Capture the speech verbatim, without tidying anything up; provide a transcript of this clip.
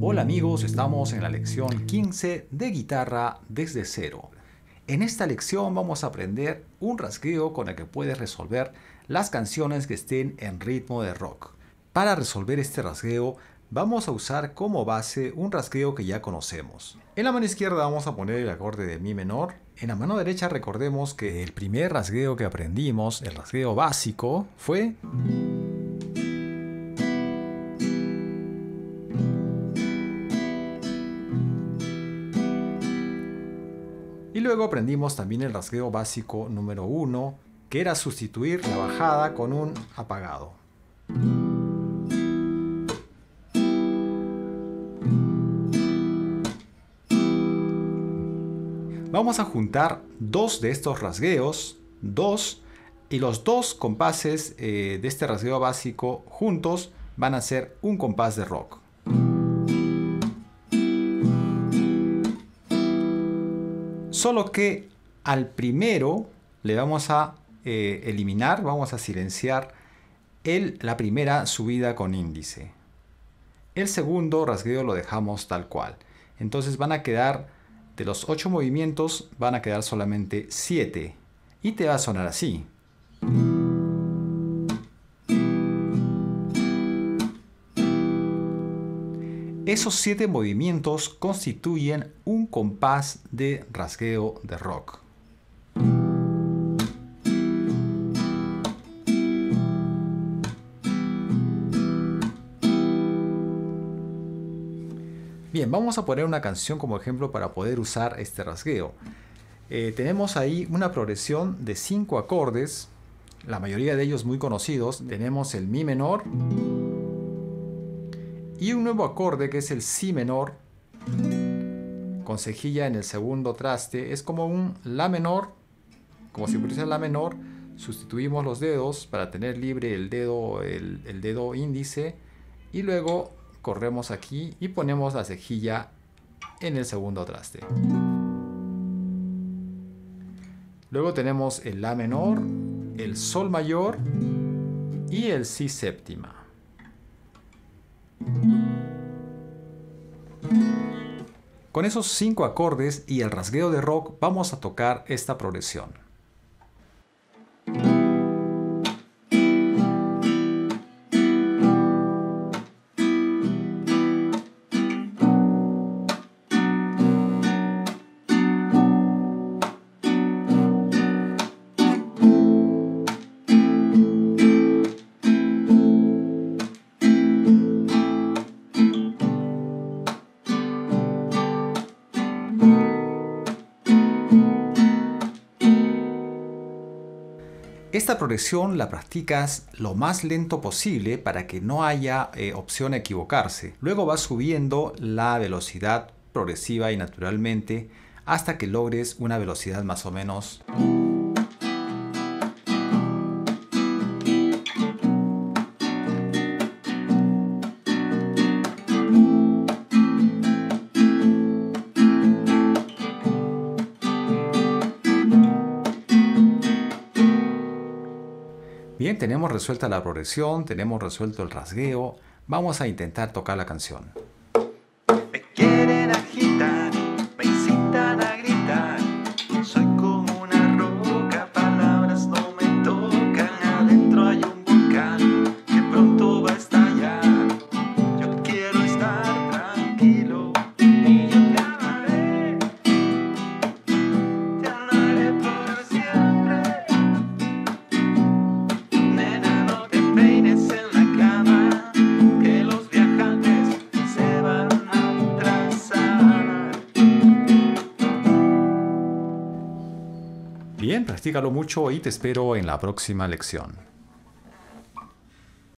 Hola amigos, estamos en la lección quince de guitarra desde cero. En esta lección vamos a aprender un rasgueo con el que puedes resolver las canciones que estén en ritmo de rock. Para resolver este rasgueo vamos a usar como base un rasgueo que ya conocemos. En la mano izquierda vamos a poner el acorde de mi menor. En la mano derecha recordemos que el primer rasgueo que aprendimos, el rasgueo básico, fue... Y luego aprendimos también el rasgueo básico número uno, que era sustituir la bajada con un apagado. Vamos a juntar dos de estos rasgueos, dos, y los dos compases eh, de este rasgueo básico juntos van a ser un compás de rock. Solo que al primero le vamos a eh, eliminar, vamos a silenciar el, la primera subida con índice. El segundo rasgueo lo dejamos tal cual. Entonces van a quedar, de los ocho movimientos, van a quedar solamente siete. Y te va a sonar así. Esos siete movimientos constituyen un compás de rasgueo de rock. Bien, vamos a poner una canción como ejemplo para poder usar este rasgueo. Eh, tenemos ahí una progresión de cinco acordes, la mayoría de ellos muy conocidos. Tenemos el mi menor y un nuevo acorde que es el si menor con cejilla en el segundo traste. Es como un la menor, como si fuese la menor. Sustituimos los dedos para tener libre el dedo, el, el dedo índice, y luego corremos aquí y ponemos la cejilla en el segundo traste. Luego tenemos el la menor, el sol mayor y el si séptima. Con esos cinco acordes y el rasgueo de rock vamos a tocar esta progresión. Esta progresión la practicas lo más lento posible para que no haya eh, opción a equivocarse. Luego vas subiendo la velocidad progresiva y naturalmente hasta que logres una velocidad más o menos. Bien, tenemos resuelta la progresión, tenemos resuelto el rasgueo. Vamos a intentar tocar la canción. Me quieren agitar, me incitan a gritar. Soy como una roca, palabras no me tocan. Adentro hay un volcán que pronto va a estallar. Yo quiero estar tranquilo y yo te amaré. Te amaré por siempre. Bien, practícalo mucho y te espero en la próxima lección.